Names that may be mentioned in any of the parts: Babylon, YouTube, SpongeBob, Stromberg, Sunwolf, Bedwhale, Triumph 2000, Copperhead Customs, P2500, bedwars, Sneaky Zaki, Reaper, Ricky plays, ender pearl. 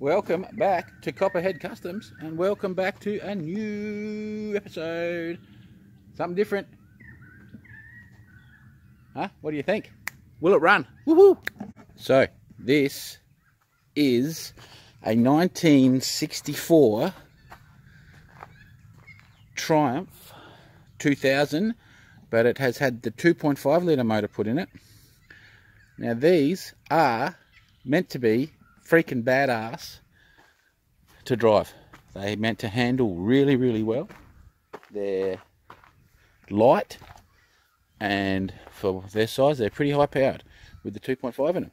Welcome back to Copperhead Customs, and welcome back to a new episode. Something different. Huh? What do you think? Will it run? Woohoo! So, this is a 1964 Triumph 2000, but it has had the 2.5 litre motor put in it. Now, these are meant to be freaking badass to drive. They're meant to handle really, really well. They're light, and for their size, they're pretty high powered with the 2.5 in them.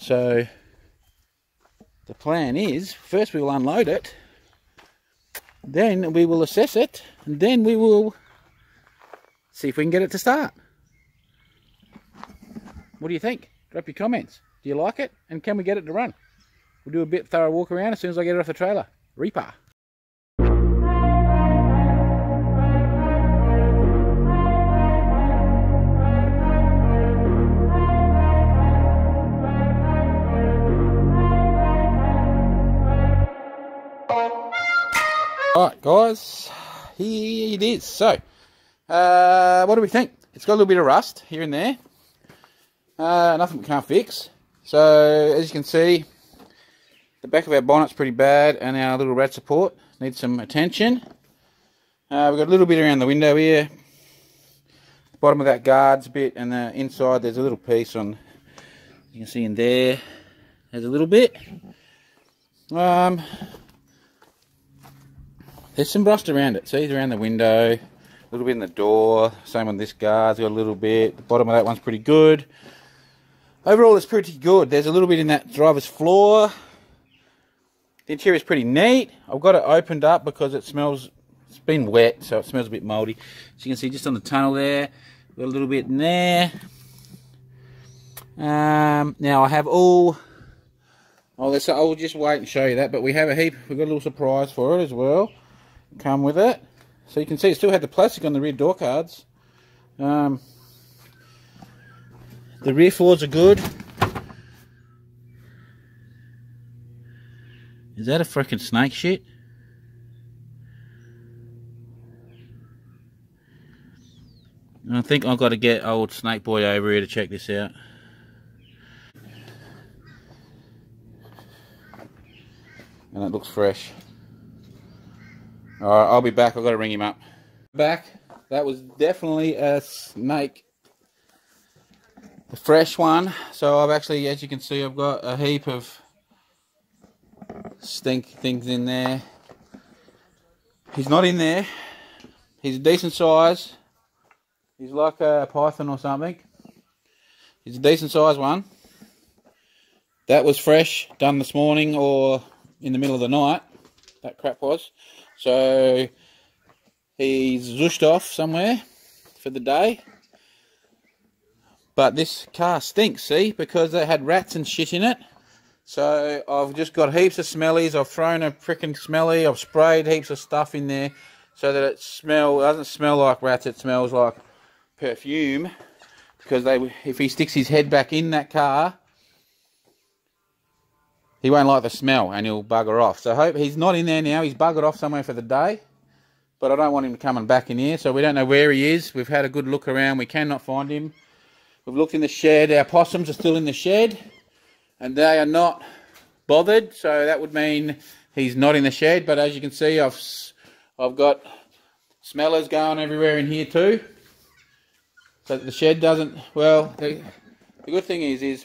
So the plan is, first we will unload it, then we will assess it, and then we will see if we can get it to start. What do you think? Drop your comments. Do you like it? And can we get it to run? We'll do a bit thorough walk around as soon as I get it off the trailer. Reaper. Alright guys, here it is. So, what do we think? It's got a little bit of rust here and there. Nothing we can't fix. So, as you can see, the back of our bonnet's pretty bad, and our little rad support needs some attention. We've got a little bit around the window here. The bottom of that guard's a bit, and the inside there's a little piece on. You can see in there, there's a little bit. There's some rust around it. See, around the window, a little bit in the door. Same on this guard's got a little bit. The bottom of that one's pretty good. Overall, it's pretty good. There's a little bit in that driver's floor. The interior is pretty neat. I've got it opened up because it smells, it's been wet, so it smells a bit mouldy. As you can see, just on the tunnel there, got a little bit in there. Now I have all, I'll just wait and show you that, but we have a heap, we've got a little surprise for it as well. Come with it. So you can see it still had the plastic on the rear door cards. The rear floors are good. Is that a freaking snake shit? I think I've got to get old Snake Boy over here to check this out. And it looks fresh. Alright, I'll be back. I've got to ring him up. Back. That was definitely a snake. The fresh one. So I've actually, as you can see, I've got a heap of stink things in there. He's not in there. He's a decent size. He's like a python or something. He's a decent size one. That was fresh, done this morning or in the middle of the night. That crap was. So he's zooshed off somewhere for the day. But this car stinks, see, because it had rats and shit in it. So I've just got heaps of smellies. I've thrown a frickin' smelly. I've sprayed heaps of stuff in there so that it doesn't smell like rats. It smells like perfume, because if he sticks his head back in that car, he won't like the smell and he'll bugger off. So I hope he's not in there now. He's buggered off somewhere for the day, but I don't want him coming back in here. So we don't know where he is. We've had a good look around. We cannot find him. We've looked in the shed. Our possums are still in the shed. And they are not bothered, so that would mean he's not in the shed. But as you can see, I've got smellers going everywhere in here too. So the shed doesn't. Well, the good thing is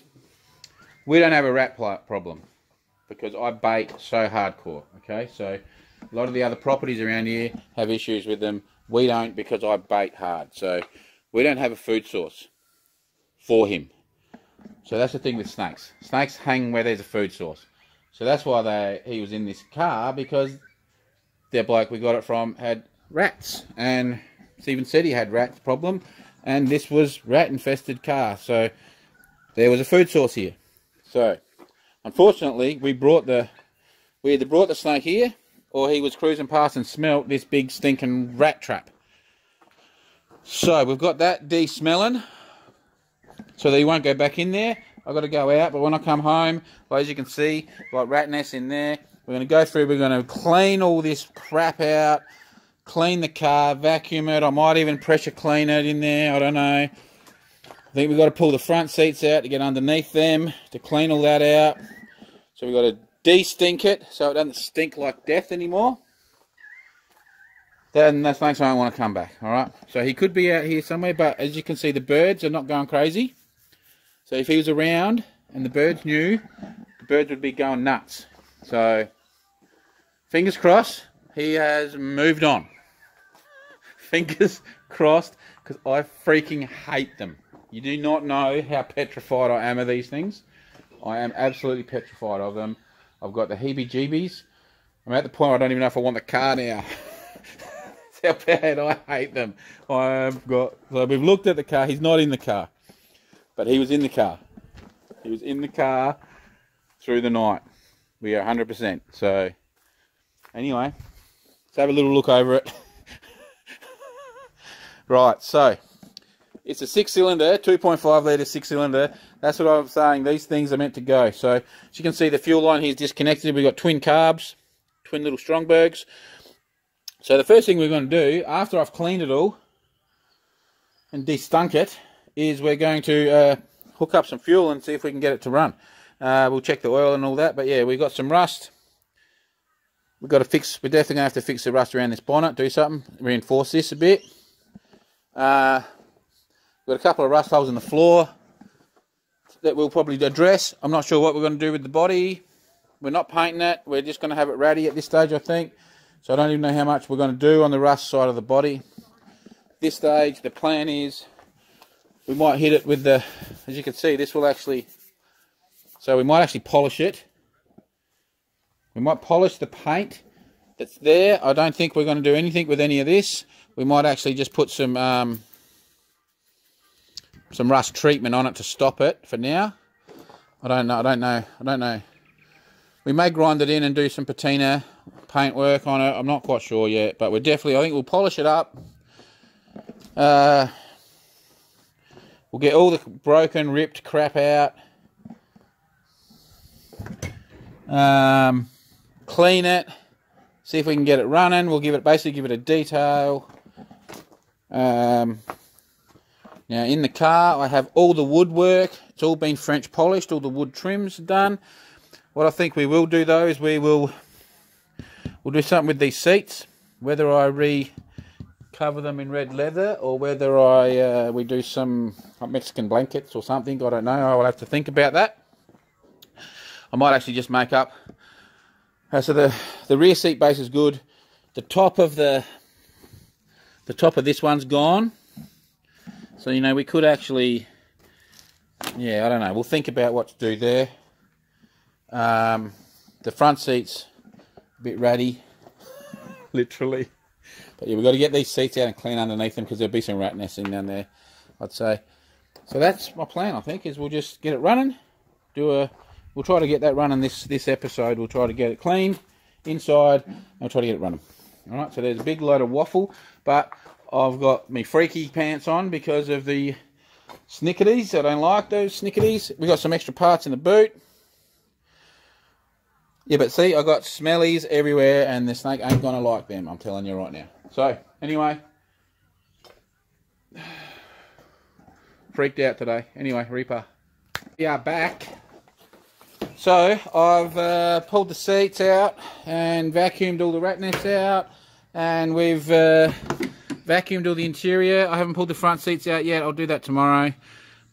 we don't have a rat problem because I bait so hardcore. Okay, so a lot of the other properties around here have issues with them. We don't, because I bait hard, so we don't have a food source for him. So that's the thing with snakes. Snakes hang where there's a food source. So that's why he was in this car, because the bloke we got it from had rats. And Stephen said he had rats problem. And this was rat infested car. So there was a food source here. So unfortunately we either brought the snake here, or he was cruising past and smelt this big stinking rat trap. So we've got that de-smelling, so that he won't go back in there. I've got to go out, but when I come home, well, as you can see, like rat nests in there. We're going to go through, we're going to clean all this crap out, clean the car, vacuum it. I might even pressure clean it in there, I don't know. I think we've got to pull the front seats out to get underneath them, to clean all that out. So we've got to de-stink it so it doesn't stink like death anymore. Then that makes I want to come back, all right? So he could be out here somewhere, but as you can see, the birds are not going crazy. So if he was around and the birds knew, the birds would be going nuts. So, fingers crossed, he has moved on. Fingers crossed, because I freaking hate them. You do not know how petrified I am of these things. I am absolutely petrified of them. I've got the heebie-jeebies. I'm at the point where I don't even know if I want the car now. That's how bad I hate them. I've got, so we've looked at the car. He's not in the car, but he was in the car. He was in the car through the night. We are 100%. So anyway, let's have a little look over it. Right, so it's a 6-cylinder, 2.5 litre 6-cylinder. That's what I was saying. These things are meant to go. So as you can see, the fuel line here is disconnected. We've got twin carbs, twin little Strombergs. So the first thing we're going to do, after I've cleaned it all and de-stunk it, is we're going to hook up some fuel and see if we can get it to run. We'll check the oil and all that, but yeah, we've got some rust. We've got to fix, we're definitely going to have to fix the rust around this bonnet, do something, reinforce this a bit. We've got a couple of rust holes in the floor that we'll probably address. I'm not sure what we're going to do with the body. We're not painting it, we're just going to have it ratty at this stage, I think. So I don't even know how much we're going to do on the rust side of the body. At this stage, the plan is we might hit it with the, as you can see, this will actually, so we might actually polish it. We might polish the paint that's there. I don't think we're going to do anything with any of this. We might actually just put some rust treatment on it to stop it for now. I don't know. We may grind it in and do some patina paint work on it. I'm not quite sure yet, but we're definitely, I think we'll polish it up. We'll get all the broken, ripped crap out. Clean it. See if we can get it running. We'll give it, basically give it a detail. Now in the car, I have all the woodwork. It's all been French polished. All the wood trims are done. What I think we will do though is we'll do something with these seats, whether I recover them in red leather or whether I we do some Mexican blankets or something. I don't know. I will have to think about that. I might actually just make up. So the rear seat base is good. The top of this one's gone. So you know we could actually, yeah, I don't know. We'll think about what to do there. The front seat's a bit ratty, literally. But yeah, we've got to get these seats out and clean underneath them because there'll be some rat nesting down there, I'd say. So that's my plan, I think, is we'll just get it running. We'll try to get that running this episode. We'll try to get it cleaned inside and we'll try to get it running. All right, so there's a big load of waffle, but I've got me freaky pants on because of the snickerties. I don't like those snickerties. We've got some extra parts in the boot. Yeah, but see, I got smellies everywhere, and the snake ain't gonna like them, I'm telling you right now. So, anyway, freaked out today. Anyway, Reaper. We are back. So, I've pulled the seats out and vacuumed all the rat nests out, and we've vacuumed all the interior. I haven't pulled the front seats out yet, I'll do that tomorrow.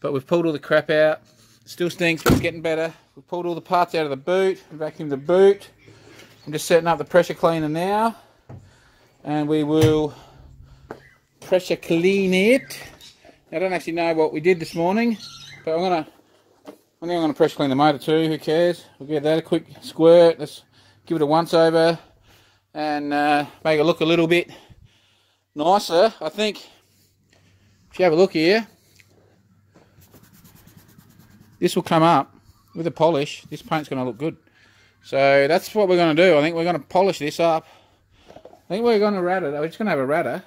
But we've pulled all the crap out. Still stinks, but it's getting better. We've pulled all the parts out of the boot, vacuumed the boot. I'm just setting up the pressure cleaner now. And we will pressure clean it. Now, I don't actually know what we did this morning, but I'm gonna pressure clean the motor too, who cares? We'll give that a quick squirt. Let's give it a once over and make it look a little bit nicer. I think if you have a look here, this will come up with a polish. This paint's going to look good. So that's what we're going to do. I think we're going to polish this up. I think we're going to rat it. We're just going to have a ratter.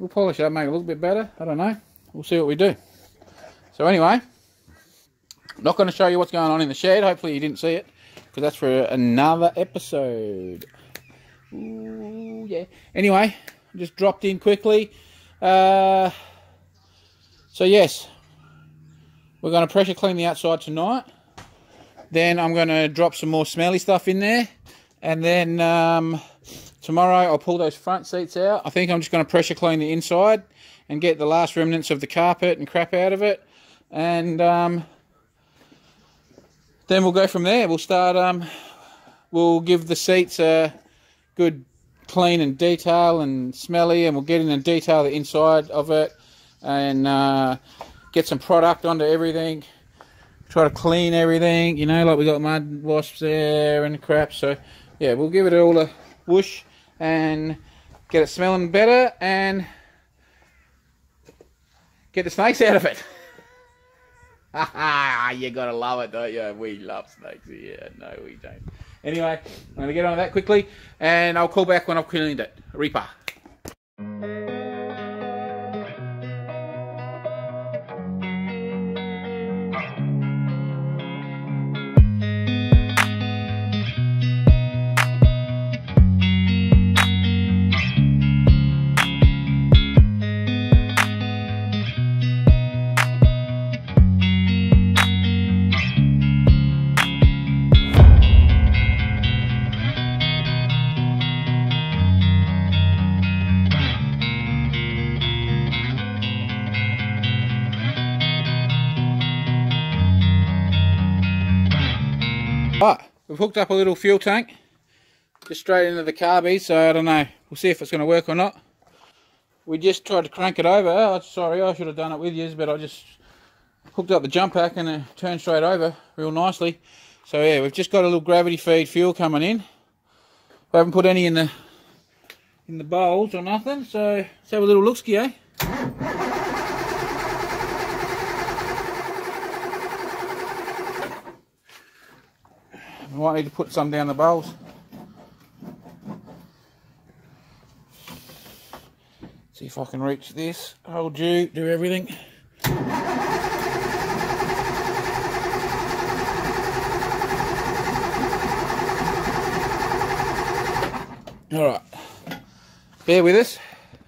We'll polish it up, make it look a bit better. I don't know. We'll see what we do. So anyway, Not going to show you what's going on in the shed. Hopefully you didn't see it, because that's for another episode. Ooh, yeah. Anyway, just dropped in quickly. So yes, we're going to pressure clean the outside tonight. Then I'm going to drop some more smelly stuff in there. And then tomorrow I'll pull those front seats out. I think I'm just going to pressure clean the inside and get the last remnants of the carpet and crap out of it. And then we'll go from there. We'll start, we'll give the seats a good clean and detail and smelly, and we'll get in and detail the inside of it and get some product onto everything. Try to clean everything, you know, like we got mud wasps there and crap. So yeah, we'll give it all a whoosh and get it smelling better and get the snakes out of it. You gotta love it, don't you? We love snakes. Yeah, no, we don't. Anyway, I'm gonna get on with that quickly, and I'll call back when I've cleaned it. Reaper. We've hooked up a little fuel tank, just straight into the carby, so I don't know, we'll see if it's going to work or not. We just tried to crank it over. Sorry, I should have done it with you, but I just hooked up the jump pack and it turned straight over real nicely. So yeah, we've just got a little gravity feed fuel coming in. We haven't put any in the bowls or nothing, so let's have a little look-ski, eh? I might need to put some down the bowls. See if I can reach this. Hold you, do everything. Alright. Bear with us.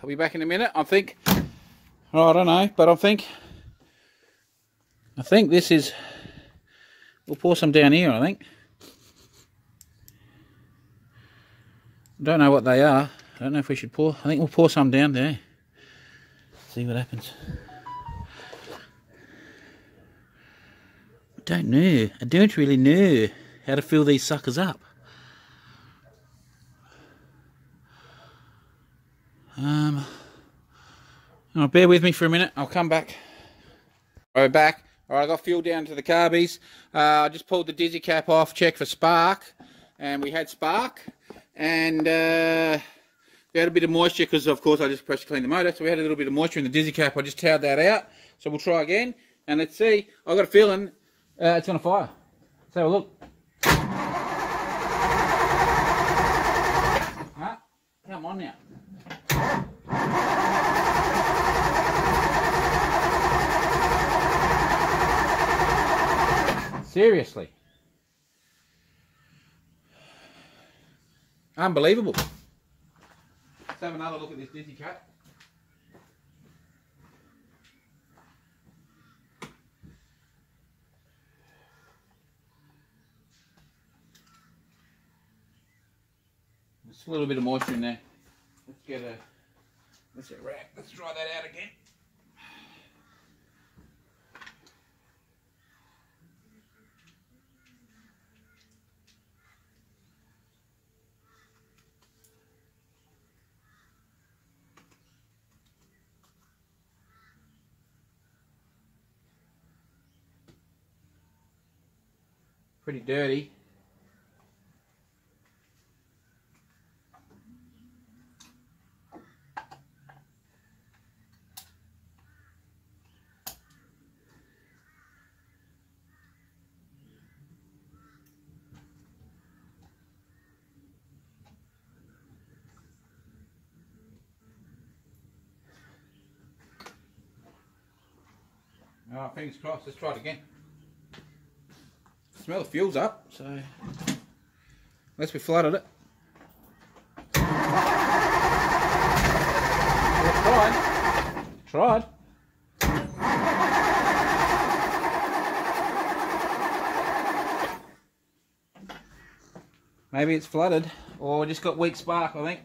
I'll be back in a minute. I think, I don't know, but I think this is, we'll pour some down here, I think. Don't know what they are. I don't know if we should pour. I think we'll pour some down there. See what happens. I don't know. I don't really know how to fill these suckers up. Oh, bear with me for a minute. I'll come back. All right, back. All right, I got fuel down to the carbies. I just pulled the dizzy cap off. Checked for spark, and we had spark. And we had a bit of moisture because, of course, I just pressure cleaned the motor. So we had a little bit of moisture in the dizzy cap. I just towed that out. So we'll try again. And let's see. I've got a feeling it's going to fire. Let's have a look. Huh? Come on now. Seriously. Unbelievable. Let's have another look at this dizzy cap. There's a little bit of moisture in there. Let's get a wrap. Let's try that out again. Pretty dirty. Fingers crossed, let's try it again. smell the fuel's up, so unless we flooded it. Tried. Maybe it's flooded, or just got weak spark, I think.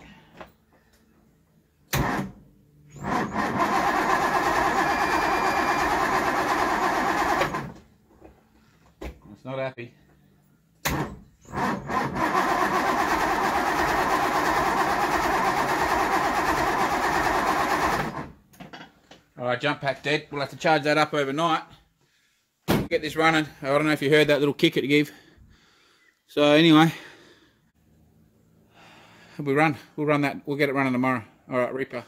It's not happy. Alright, jump pack dead. We'll have to charge that up overnight. Get this running. I don't know if you heard that little kick it gave. So anyway, we'll run that, we'll get it running tomorrow. Alright, Reaper.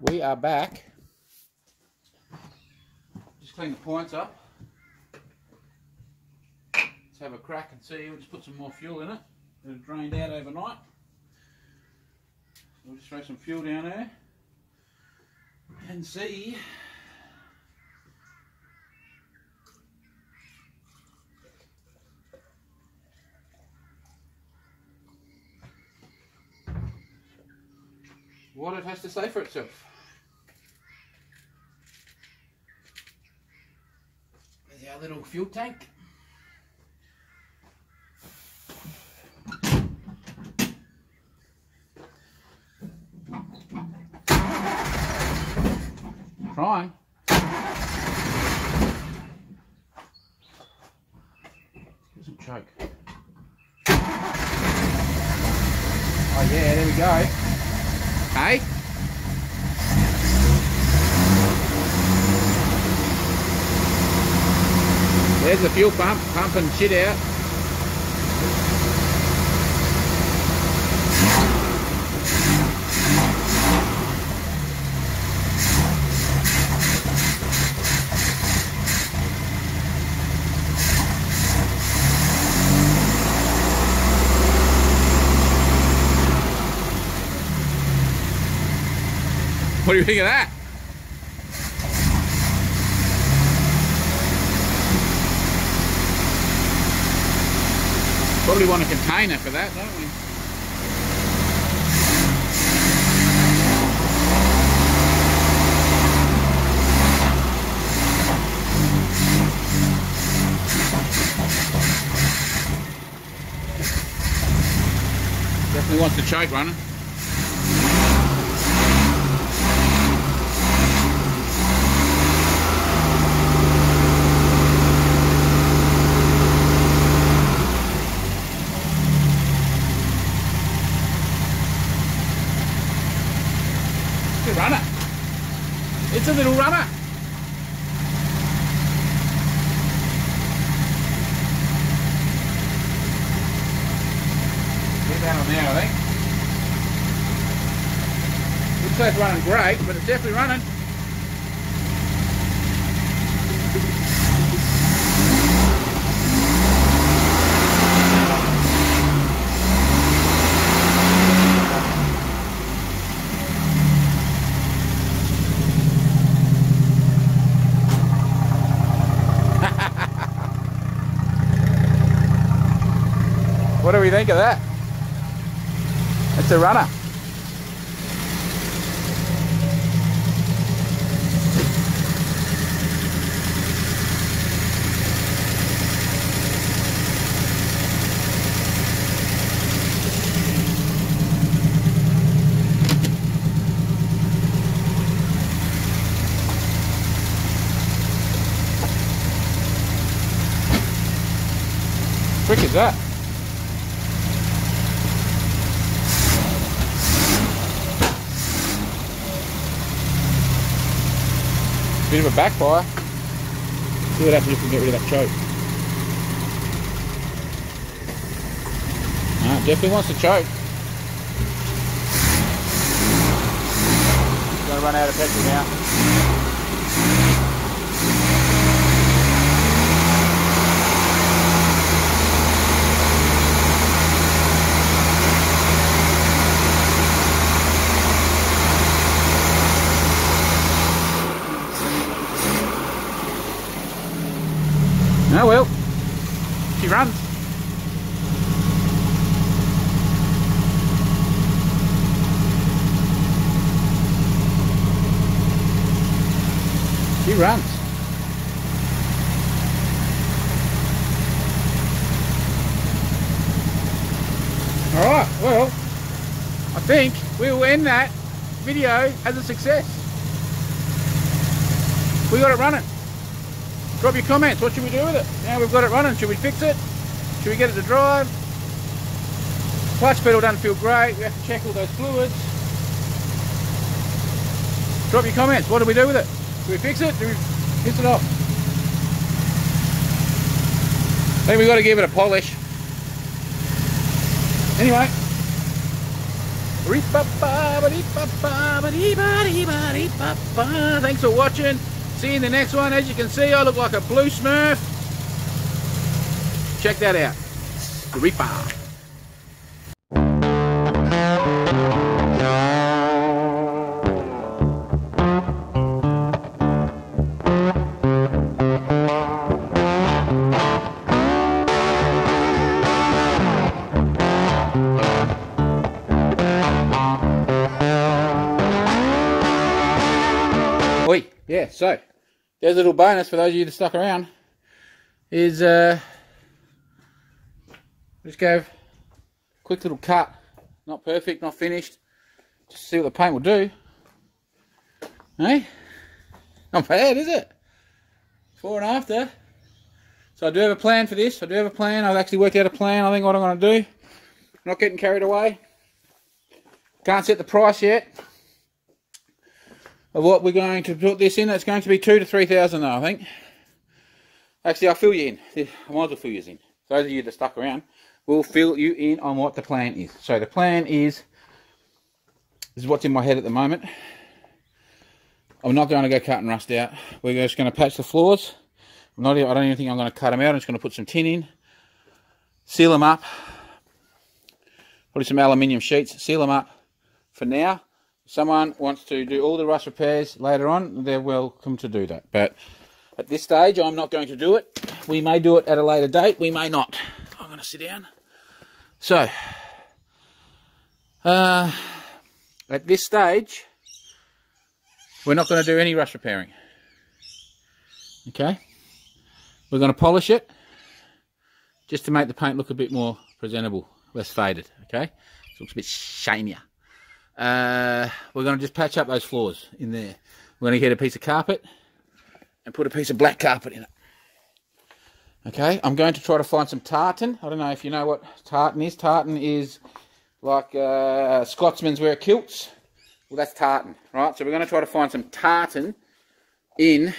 We are back. Just clean the points up. Let's have a crack and see. We'll just put some more fuel in it. It'll drained out overnight. We'll just throw some fuel down there and see. What it has to say for itself. There's our little fuel tank. Trying. Doesn't choke. Oh yeah, there we go. Hey? There's the fuel pump, pumping shit out. What do you think of that? Probably want a container for that, don't we? Definitely wants the choke running. Runner. It's a little runner. Get that on there, I think. Looks like it's running great, but it's definitely running. What do we think of that? It's a runner. Quick as that. Bit of a backfire. See what happens if we can get rid of that choke. No, it definitely wants to choke. It's going to run out of petrol now. Oh well. She ran. She ran. Alright, well, I think we will end that video as a success. We got it running. Drop your comments. What should we do with it? Now we've got it running. Should we fix it? Should we get it to drive? Clutch pedal doesn't feel great. We have to check all those fluids. Drop your comments. What do we do with it? Do we fix it? Do we piss it off? I think we've got to give it a polish. Anyway. Thanks for watching. See you in the next one. As you can see, I look like a blue smurf. Check that out. The Reaper. Yeah, so there's a little bonus for those of you that stuck around. Is just gave a quick little cut. Not perfect, not finished. Just see what the paint will do. Hey, not bad, is it? Before and after. So I do have a plan for this. I do have a plan. I've actually worked out a plan. I think what I'm going to do. I'm not getting carried away. Can't set the price yet. Of what we're going to put this in. It's going to be 2,000 to 3,000 though, I think. Actually, I'll fill you in. I might as well fill you in. Those of you that stuck around, we'll fill you in on what the plan is. So the plan is, this is what's in my head at the moment. I'm not going to go cut and rust out. We're just going to patch the floors. I don't even think I'm going to cut them out. I'm just going to put some tin in, seal them up, put some aluminium sheets, seal them up for now. If someone wants to do all the rust repairs later on, they're welcome to do that. But at this stage, I'm not going to do it. We may do it at a later date. We may not. I'm going to sit down. So, at this stage, we're not going to do any rust repairing. Okay? We're going to polish it just to make the paint look a bit more presentable, less faded. Okay? So it looks a bit shinier. We're going to just patch up those floors in there. We're going to get a piece of carpet and put a piece of black carpet in it. Okay, I'm going to try to find some tartan. I don't know if you know what tartan is. Tartan is like Scotsmen's wear kilts. Well, that's tartan, right? So we're going to try to find some tartan in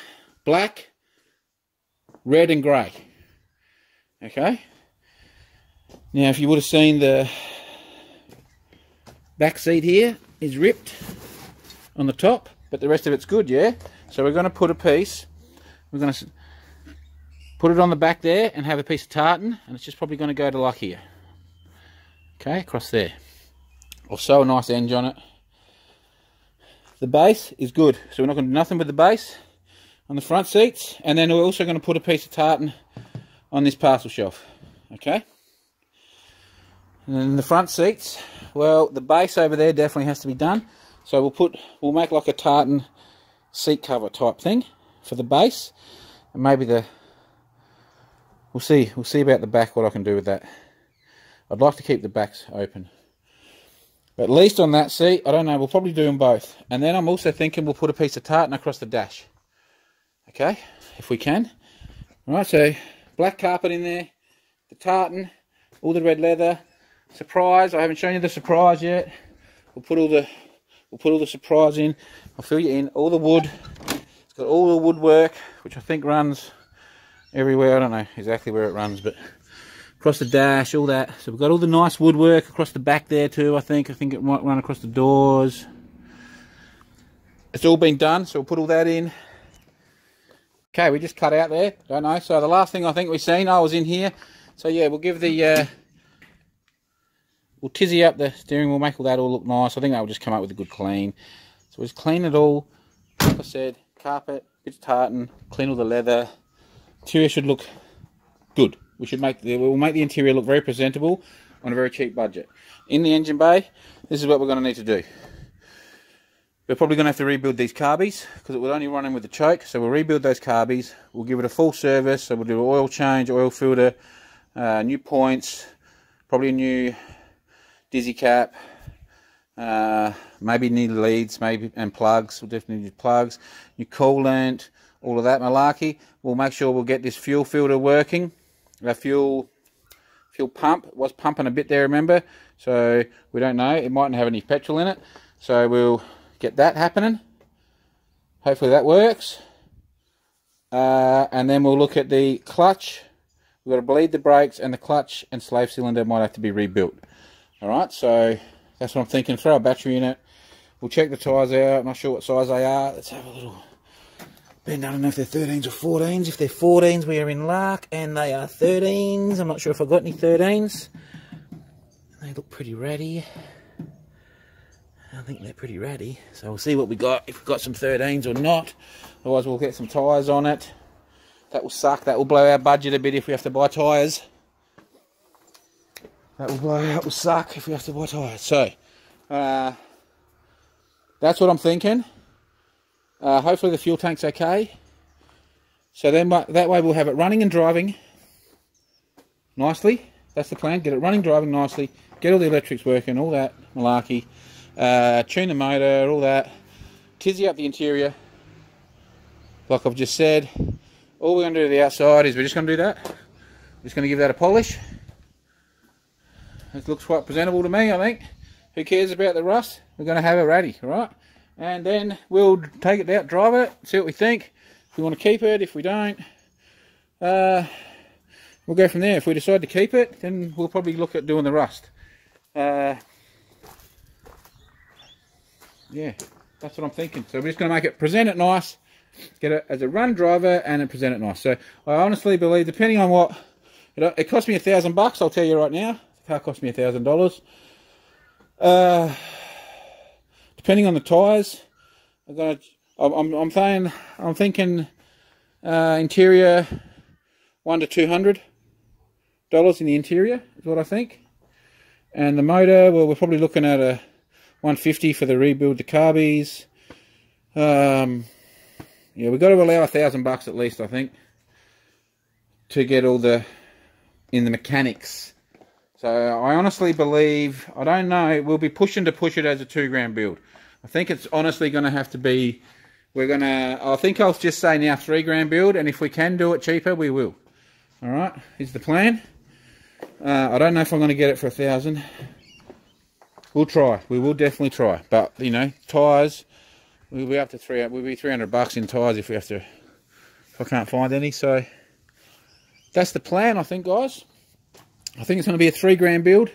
black, red and grey. Okay. Now, if you would have seen the back seat here is ripped on the top, but the rest of it's good, yeah? So we're going to put a piece, we're going to put it on the back there and have a piece of tartan, and it's just probably going to go to like here. Okay, across there. Or sew a nice edge on it. The base is good, so we're not going to do nothing with the base on the front seats, and then we're also going to put a piece of tartan on this parcel shelf, okay? And then the front seats, well, the base over there definitely has to be done. So we'll make like a tartan seat cover type thing for the base. And maybe we'll see about the back, what I can do with that. I'd like to keep the backs open. But at least on that seat, I don't know, we'll probably do them both. And then I'm also thinking we'll put a piece of tartan across the dash. Okay, if we can. Alright, so black carpet in there, the tartan, all the red leather. Surprise, I haven't shown you the surprise yet. We'll put all the surprise in. I'll fill you in. All the wood. It's got all the woodwork, which I think runs everywhere. I don't know exactly where it runs, but across the dash, all that. So we've got all the nice woodwork across the back there too, I think. I think it might run across the doors. It's all been done, so we'll put all that in. Okay, we just cut out there. Don't know. So the last thing I think we've seen, I was in here. So yeah, we'll give the we'll tizzy up the steering wheel, make all that all look nice. I think that will just come up with a good clean. So we'll just clean it all. Like I said, carpet, bits of tartan, clean all the leather. Interior should look good. We'll make the interior look very presentable on a very cheap budget. In the engine bay, this is what we're going to need to do. We're probably going to have to rebuild these carbies because it would only run in with the choke. So we'll rebuild those carbies. We'll give it a full service. So we'll do an oil change, oil filter, new points, probably a new dizzy cap, maybe new leads, maybe, and plugs. We'll definitely need plugs, new coolant, all of that malarkey. We'll make sure we'll get this fuel filter working. Our fuel pump was pumping a bit there, remember? So we don't know. It mightn't have any petrol in it. So we'll get that happening. Hopefully that works. And then we'll look at the clutch. We've got to bleed the brakes, and the clutch and slave cylinder might have to be rebuilt. Alright, so that's what I'm thinking. Throw a battery in it. We'll check the tyres out. I'm not sure what size they are. Let's have a little bend. I don't know if they're 13s or 14s. If they're 14s, we are in luck, and they are 13s. I'm not sure if I've got any 13s. They look pretty ratty. I think they're pretty ratty, so we'll see what we got, if we've got some 13s or not. Otherwise we'll get some tyres on it. That will suck. That will blow our budget a bit if we have to buy tyres. So that's what I'm thinking. Hopefully the fuel tank's okay, so then that way we'll have it running and driving nicely. That's the plan. Get it running, driving nicely, get all the electrics working, all that malarkey. Tune the motor, all that, tizzy up the interior like I've just said. All we're going to do to the outside is we're just going to do that. We're just going to give that a polish. It looks quite presentable to me, I think. Who cares about the rust? We're going to have a ratty, alright? And then we'll take it out, drive it, see what we think. If we want to keep it, if we don't, we'll go from there. If we decide to keep it, then we'll probably look at doing the rust. Yeah, that's what I'm thinking. So we're just going to make it, present it nice, get it as a run driver, and then present it nice. So I honestly believe, depending on what, it cost me $1,000, I'll tell you right now. The car cost me $1,000. Depending on the tyres, I'm thinking interior $100 to $200 in the interior is what I think. And the motor, well, we're probably looking at a $150 for the rebuild, the carbies. Yeah, we've got to allow $1,000 at least, I think, to get all the in the mechanics. So I honestly believe, I don't know, we'll be pushing to push it as a 2 grand build. I think it's honestly going to have to be, I think I'll just say now 3 grand build, and if we can do it cheaper, we will. All right, is the plan. I don't know if I'm going to get it for $1,000. We'll try. We will definitely try. But you know, tyres, we'll be up to $300 in tyres if we have to. If I can't find any, so that's the plan. I think, guys. I think it's going to be a 3 grand build.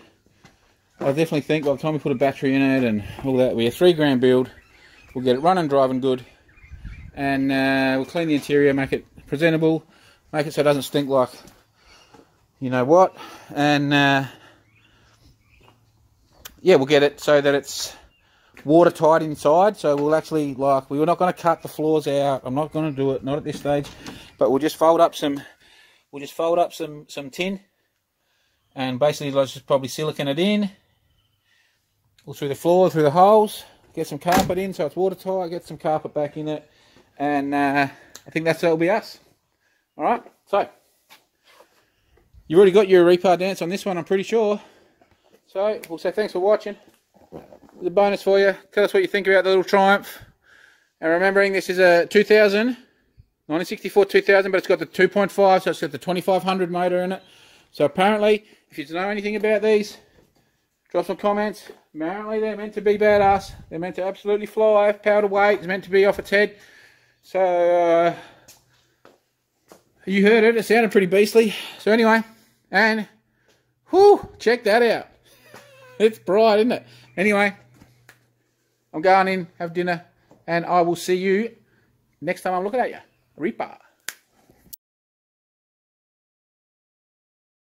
I definitely think by the time we put a battery in it and all that, we're a 3 grand build. We'll get it running, driving good, and we'll clean the interior, make it presentable, make it so it doesn't stink like you know what, and. Yeah, we'll get it so that it's watertight inside, so we'll actually, like, we're not going to cut the floors out. I'm not going to do it, not at this stage, but we'll just fold up some, some tin, and basically let's just probably silicone it in, all through the floor, through the holes, get some carpet in so it's watertight, get some carpet back in it, and I think that'll be us. Alright, so, you've already got your Reaper dance on this one, I'm pretty sure. So, we'll say thanks for watching. The bonus for you. Tell us what you think about the little Triumph. And remembering this is a 2000, 1964 2000, but it's got the 2.5, so it's got the 2500 motor in it. So apparently, if you know anything about these, drop some comments. Apparently they're meant to be badass. They're meant to absolutely fly, power to weight. It's meant to be off its head. So, you heard it. It sounded pretty beastly. So anyway, and, whoo, check that out. It's bright, isn't it? Anyway, I'm going in, have dinner, and I will see you next time I'm looking at you. Reaper.